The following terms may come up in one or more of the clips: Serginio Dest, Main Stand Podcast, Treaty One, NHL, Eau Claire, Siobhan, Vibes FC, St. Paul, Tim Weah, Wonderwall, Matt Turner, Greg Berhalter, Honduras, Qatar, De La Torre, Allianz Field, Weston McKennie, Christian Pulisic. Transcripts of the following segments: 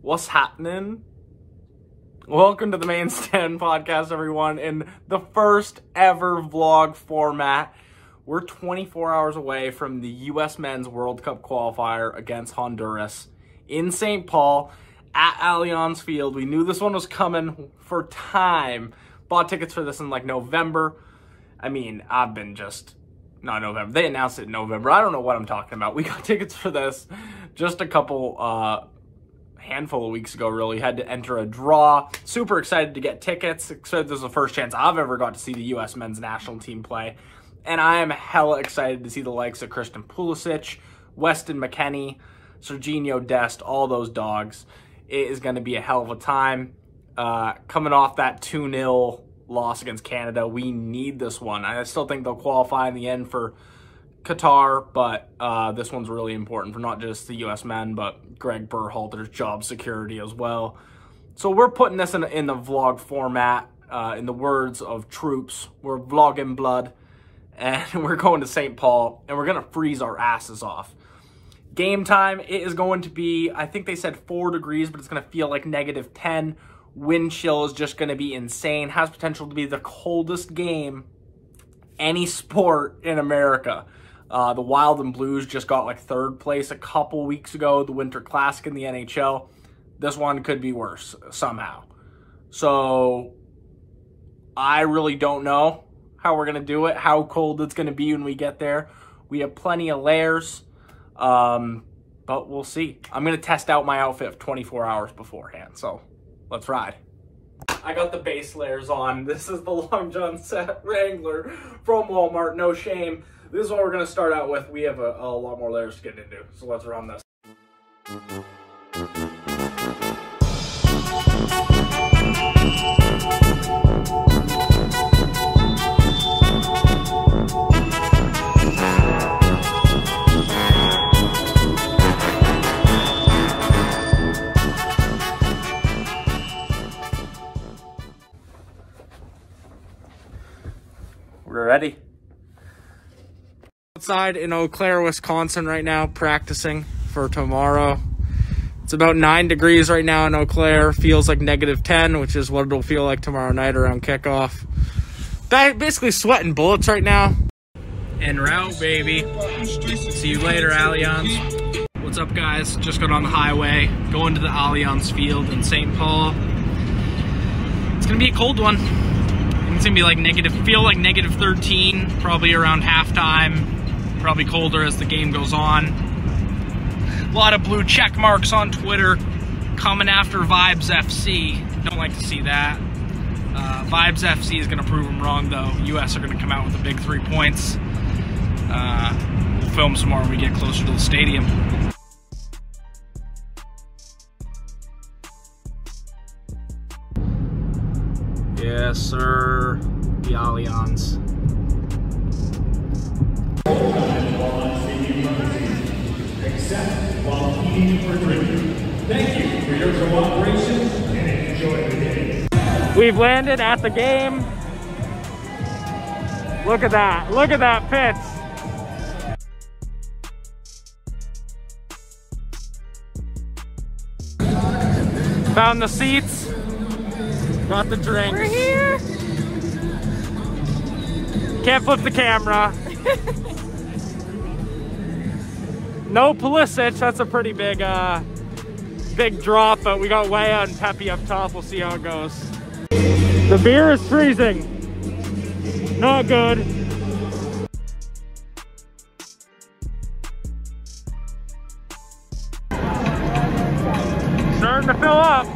What's happening? Welcome to the Main Stand Podcast, everyone, in the first ever vlog format. We're 24 hours away from the U.S. Men's World Cup qualifier against Honduras in St. Paul at Allianz Field. We knew this one was coming for time. Bought tickets for this in like November. I mean, I've been just... Not November. They announced it in November. I don't know what I'm talking about. We got tickets for this just a couple... handful of weeks ago, really. Had to enter a draw. Super excited to get tickets. Excited this is the first chance I've ever got to see the U.S. men's national team play. And I am hella excited to see the likes of Christian Pulisic, Weston McKennie, Serginio Dest, all those dogs. It is going to be a hell of a time. Coming off that 2-0 loss against Canada, we need this one. I still think they'll qualify in the end for Qatar, but this one's really important for not just the U.S. men, but Greg Berhalter's job security as well. So we're putting this in the vlog format, in the words of troops. We're vlogging blood, and we're going to St. Paul, and we're going to freeze our asses off. Game time, it is going to be, I think they said 4 degrees, but it's going to feel like negative 10. Wind chill is just going to be insane. Has potential to be the coldest game, any sport in America. The Wild and Blues just got like 3rd place a couple weeks ago, the Winter Classic in the NHL. This one could be worse somehow. So I really don't know how we're going to do it, how cold it's going to be when we get there. We have plenty of layers, but we'll see. I'm going to test out my outfit 24 hours beforehand, so let's ride. I got the base layers on. This is the Long John Set Wrangler from Walmart, no shame. This is what we're going to start out with. We have a lot more layers to get into, so let's run this. We're ready. Outside in Eau Claire, Wisconsin right now, practicing for tomorrow. It's about 9 degrees right now in Eau Claire. Feels like negative 10, which is what it'll feel like tomorrow night around kickoff. Basically sweating bullets right now. En route, baby. See you later, Allianz. What's up, guys? Just got on the highway, going to the Allianz Field in St. Paul. It's going to be a cold one. It's going to be like negative 13, probably around halftime. Probably colder as the game goes on. A lot of blue check marks on Twitter coming after Vibes FC. Don't like to see that. Vibes FC is going to prove them wrong, though. U.S. are going to come out with a big 3 points. We'll film some more when we get closer to the stadium. Yes, sir. The Allianz. While eating for drinking. Thank you for your cooperation and enjoy the game. We've landed at the game. Look at that. Look at that pitch. Found the seats. Got the drinks. We're here. Can't flip the camera. No Pulisic, that's a pretty big big drop, but we got Weah and Pepe up top. We'll see how it goes. The beer is freezing. Not good. Starting to fill up.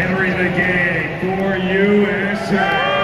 entering the game for USA.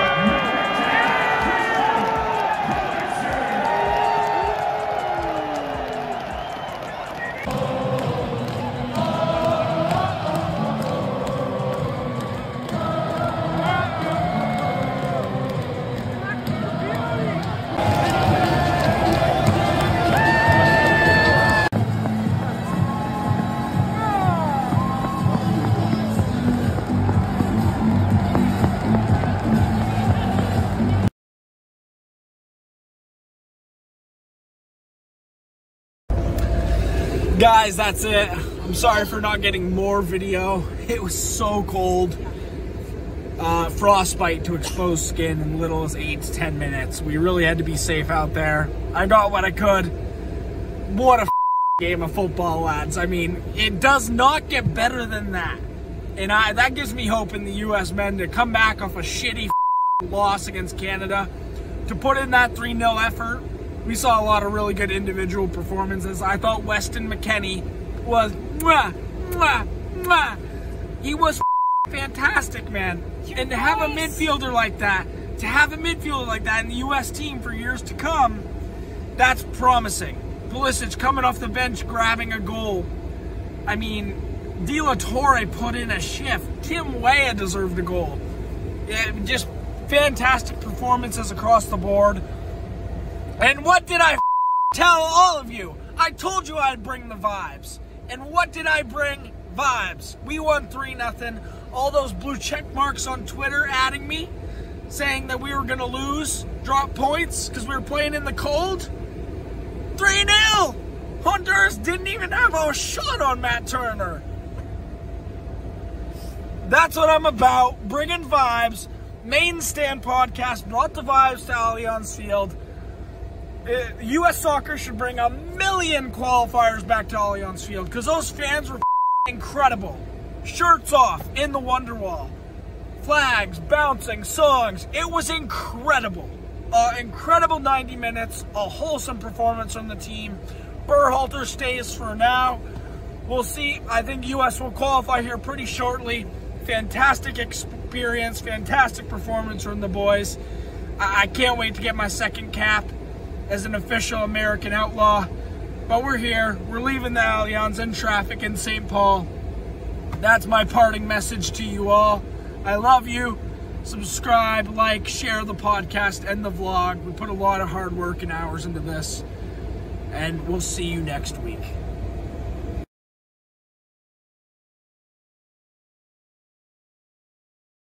Guys, that's it. I'm sorry for not getting more video. It was so cold. Frostbite to exposed skin in little as 8 to 10 minutes. We really had to be safe out there. I got what I could. What a game of football, lads. I mean, it does not get better than that. And that gives me hope in the U.S. men to come back off a shitty loss against Canada, to put in that 3-0 effort. We saw a lot of really good individual performances. I thought Weston McKennie was, he was fantastic, man. And to have a midfielder like that, in the U.S. team for years to come, that's promising. Pulisic coming off the bench, grabbing a goal. I mean, De La Torre put in a shift. Tim Weah deserved a goal. Just fantastic performances across the board. And what did I tell all of you? I told you I'd bring the vibes. And what did I bring? Vibes. We won 3-0. All those blue check marks on Twitter adding me, saying that we were going to lose, drop points, because we were playing in the cold. 3-0! Honduras didn't even have a shot on Matt Turner. That's what I'm about. Bringing vibes. Main Stand Podcast brought the vibes to Allianz Field. U.S. soccer should bring a million qualifiers back to Allianz Field, because those fans were incredible. Shirts off in the Wonderwall. Flags, bouncing, songs. It was incredible. Incredible 90 minutes. A wholesome performance from the team. Berhalter stays for now. We'll see. I think U.S. will qualify here pretty shortly. Fantastic experience. Fantastic performance from the boys. I can't wait to get my second cap as an official American outlaw. But we're here. We're leaving the Allianz in traffic in St. Paul. That's my parting message to you all. I love you. Subscribe, like, share the podcast and the vlog. We put a lot of hard work and hours into this. And we'll see you next week.